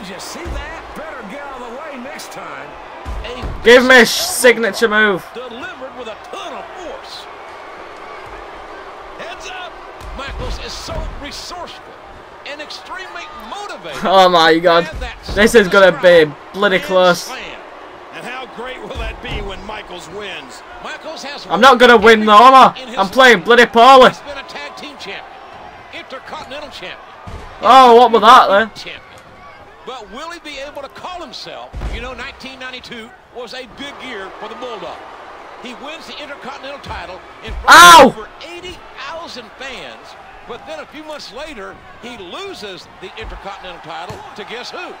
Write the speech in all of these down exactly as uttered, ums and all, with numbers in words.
Did you see that? Better get out of the way next time. A Give me a signature move. Delivered with a ton of force. Heads up. Michaels is so resourceful and extremely motivated. Oh my God. This is going to be bloody close. And how great will that be when Michaels wins? Michaels has I'm not going to win though, am I? I'm playing bloody poorly. He's been a tag team champion. Intercontinental champion. Oh, what was that then? Champion. But will he be able to call himself? You know, nineteen ninety-two was a big year for the Bulldog. He wins the Intercontinental title in front of over eighty thousand fans. But then a few months later, he loses the Intercontinental title to guess who?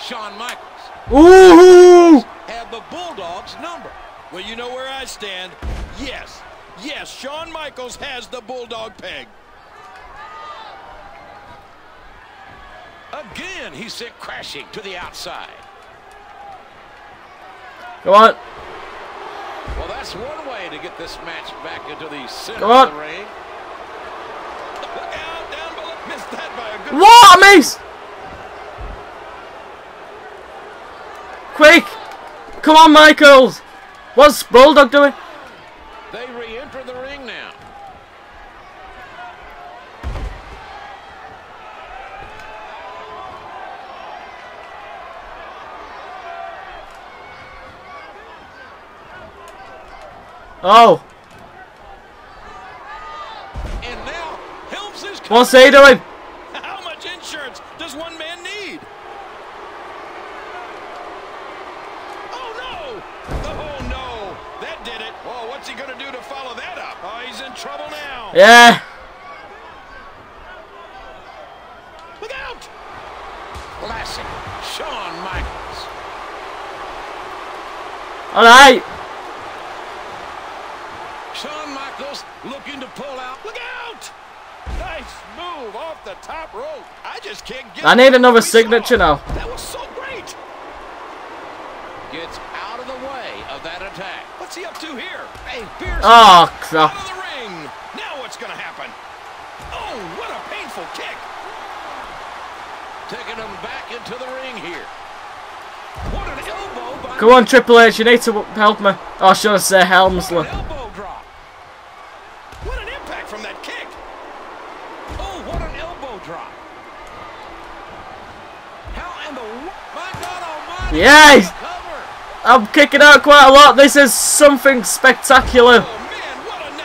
Shawn Michaels. Ooh! Had the Bulldog's number. Well, you know where I stand. Yes, yes, Shawn Michaels has the Bulldog peg. Again, he sent crashing to the outside. Go on. Well, that's one way to get this match back into the center of the ring. Look out, down below. Missed that by a good. What a miss! Quick! Come on, Michaels! What's Bulldog doing? They re-enter the ring now. Oh. And now Helmsley's coming. What's he doing? How much insurance does one man need? Oh no! Oh no! That did it. Well, what's he gonna do to follow that up? Oh, he's in trouble now. Yeah. Look out! Classic Shawn Michaels. All right. Shawn Michaels looking to pull out. Look out! Nice move off the top rope. I just can't get. I need another signature now. That was so great. Gets out of the way of that attack. What's he up to here? A fierce oh, crap. Out of the ring. Now what's going to happen? Oh, what a painful kick. Taking him back into the ring here. What an elbow by. Come on, Triple H. You need to help me. Oh, should I say Helmsley? Yes! I'm kicking out quite a lot. This is something spectacular.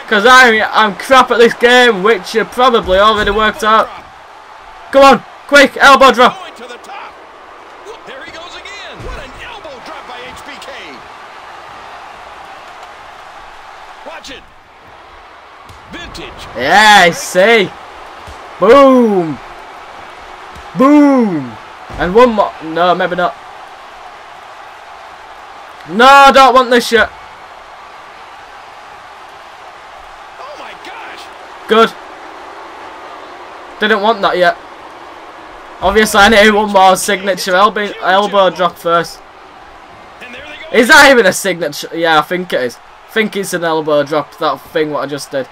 Because I'm, I'm crap at this game, which you probably already worked out. Come on, quick, elbow drop. There he goes again. What an elbow drop by H B K. Watch it. Vintage. Yeah, I see. Boom. Boom. And one more. No, maybe not. No, I don't want this shit. Oh my gosh. Good. Didn't want that yet. Obviously I need one more signature elbow, elbow drop first. Is that even a signature? Yeah, I think it is. I think it's an elbow drop, that thing what I just did.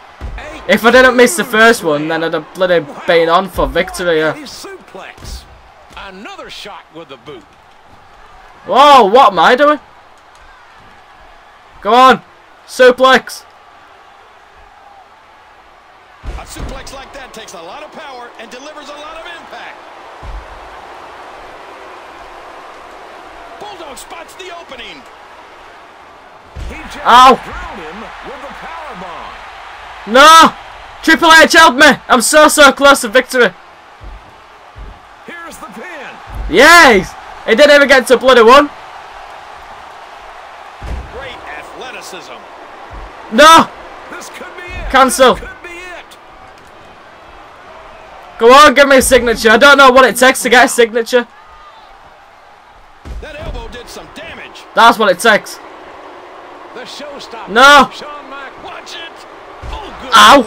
If I didn't miss the first one, then I'd have bloody been on for victory. Yeah. Another shot with the boot. Whoa, what am I doing? Go on, suplex. A suplex like that takes a lot of power and delivers a lot of impact. Bulldog spots the opening. He just Ow. drowned him with a power bomb. No, Triple H help me. I'm so so close to victory. Here's the pin. Yes, he didn't even get to bloody one. No! This could be it. Cancel. This could be it. Go on, give me a signature. I don't know what it takes to get a signature. That elbow did some damage. That's what it takes. The showstopper. No! Shawn Michaels. Watch it. Oh, good Ow!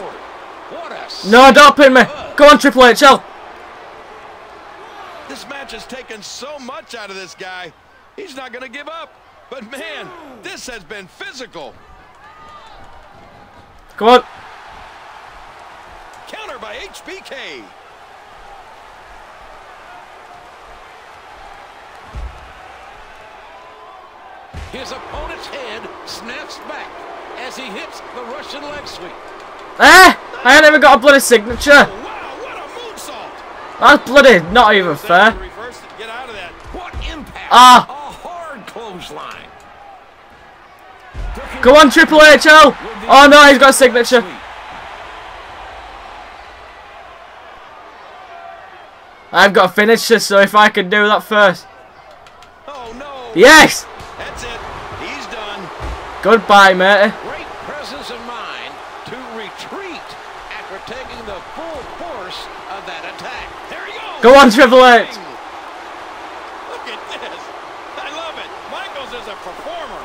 Lord. What a no, don't pin me. Go on, Triple H, help. This match has taken so much out of this guy. He's not going to give up. But man, this has been physical. Come on. Counter by H B K. His opponent's head snaps back as he hits the Russian leg sweep. Eh! I never got a bloody signature. Oh, wow, what a moonsault. That's bloody not even fair. Ah! Oh. Go on, Triple H! Oh. oh no, he's got a signature. I've got a finisher, so if I can do that first. Oh, no. Yes! That's it. He's done. Goodbye, mate. Great presence of mind to retreat after taking the full force of that attack. There you go. Go on, Triple H. Look at this. I love it. Michaels is a performer.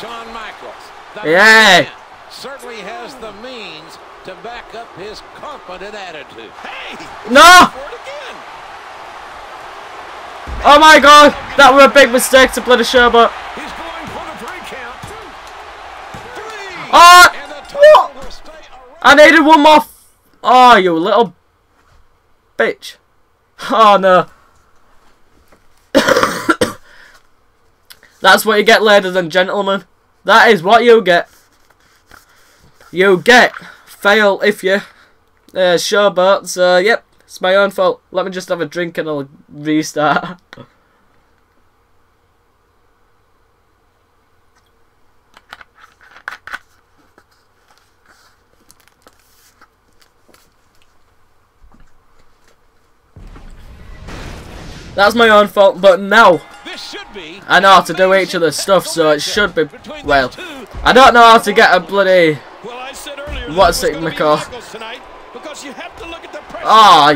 Shawn Michaels. Yeah. Man, certainly has the means to back up his confident attitude. Hey! No! Oh my god! That was a big mistake to play the show, but... He's going for the three count. Three. Oh! What? I needed one more... F oh, you little... bitch. Oh, no. That's what you get, ladies and gentlemen. That is what you get. You get... fail if you uh, showboat, so yep, it's my own fault. Let me just have a drink and I'll restart. That's my own fault, but now I know how to do each other's stuff, so it should be, well, I don't know how to get a bloody... What's it, McCall? Ah,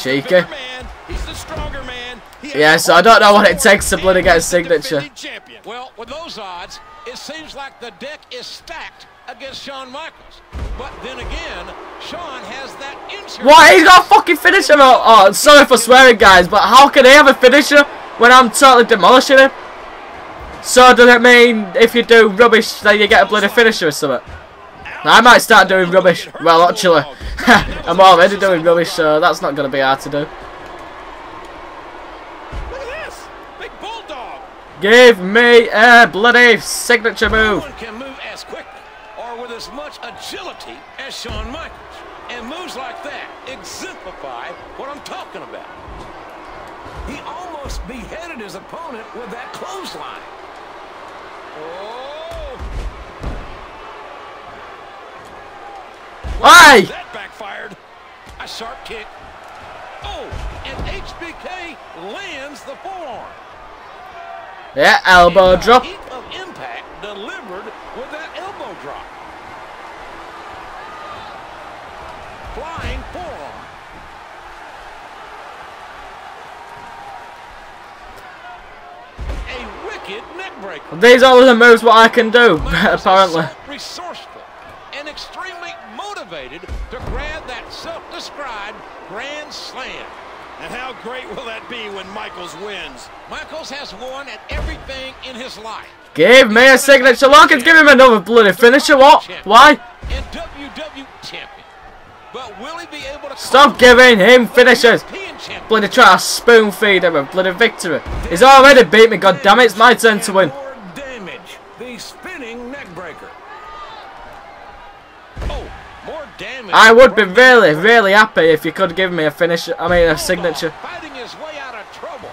cheeky. Yeah, so I don't know what it takes to bloody get a signature. Well, with those odds, it seems like the deck is stacked against Shawn Michaels. But then again, Shawn has that injury. What? He's got a fucking finisher. Oh, sorry for swearing, guys, but how can he have a finisher when I'm totally demolishing him? So does it mean if you do rubbish, then you get a bloody finisher or something? I might start doing rubbish. Well, actually, I'm already doing rubbish, so that's not going to be hard to do. Look at this. Big Bulldog. Give me a bloody signature move. No one can move as quickly or with as much agility as Shawn Michaels. And moves like that exemplify what I'm talking about. He almost beheaded his opponent with that clothesline. Oh. Why? That backfired. A sharp kick. Oh, and H B K lands the forearm. Yeah, elbow and drop. Heap of impact delivered with that elbow drop. Flying forearm. A wicked neckbreaker. These are the moves what I can do, apparently. Resourceful and extremely motivated to grab that self-described grand slam. And how great will that be when Michaels wins? Michaels has won at everything in his life. Give me a signature lock and give him another bloody finisher. What? Why? And W W E champion. But will he be able to stop giving him finishes? Bloody try to spoon feed him a bloody victory. He's already beat me, god damn it, it's my turn to win. I would be really, really happy if you could give me a finish. I mean, a signature. Fighting his way out of trouble.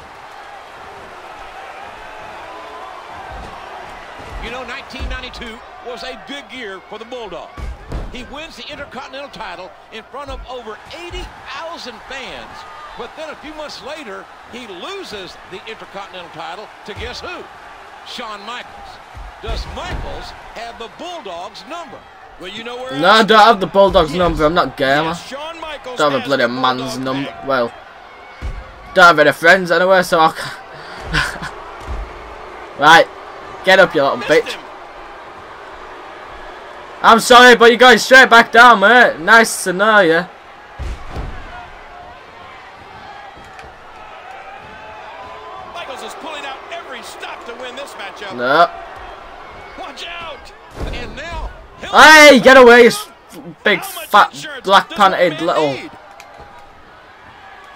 You know, nineteen ninety-two was a big year for the Bulldog. He wins the Intercontinental title in front of over eighty thousand fans. But then a few months later, he loses the Intercontinental title to guess who? Shawn Michaels. Does Michaels have the Bulldog's number? Well, you know where no, I don't have the Bulldog's yes. number. I'm not gay, am yes, I? Don't have a bloody man's number. Back. Well, don't have any friends anyway, so I can't. Right, get up, you little Missed bitch. Him. I'm sorry, but you're going straight back down, mate. Nice to know you. Michaels is pulling out every stop to win this matchup. No. Watch out! And now. Hey, get away, you big, fat, black-panted little...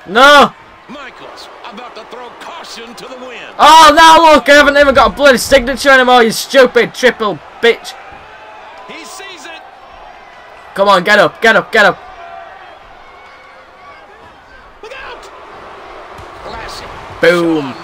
No! Michaels about to throw caution to the wind. Oh, now look, I haven't even got a bloody signature anymore, you stupid triple bitch. He sees it. Come on, get up, get up, get up. Look out. Classic. Boom.